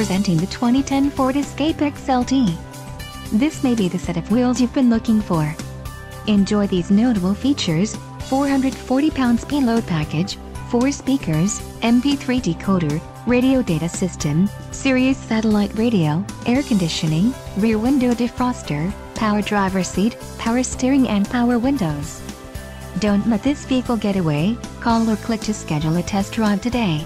Presenting the 2010 Ford Escape XLT. This may be the set of wheels you've been looking for. Enjoy these notable features: 440 pounds payload package, 4 speakers, MP3 decoder, radio data system, Sirius satellite radio, air conditioning, rear window defroster, power driver seat, power steering and power windows. Don't let this vehicle get away. Call or click to schedule a test drive today.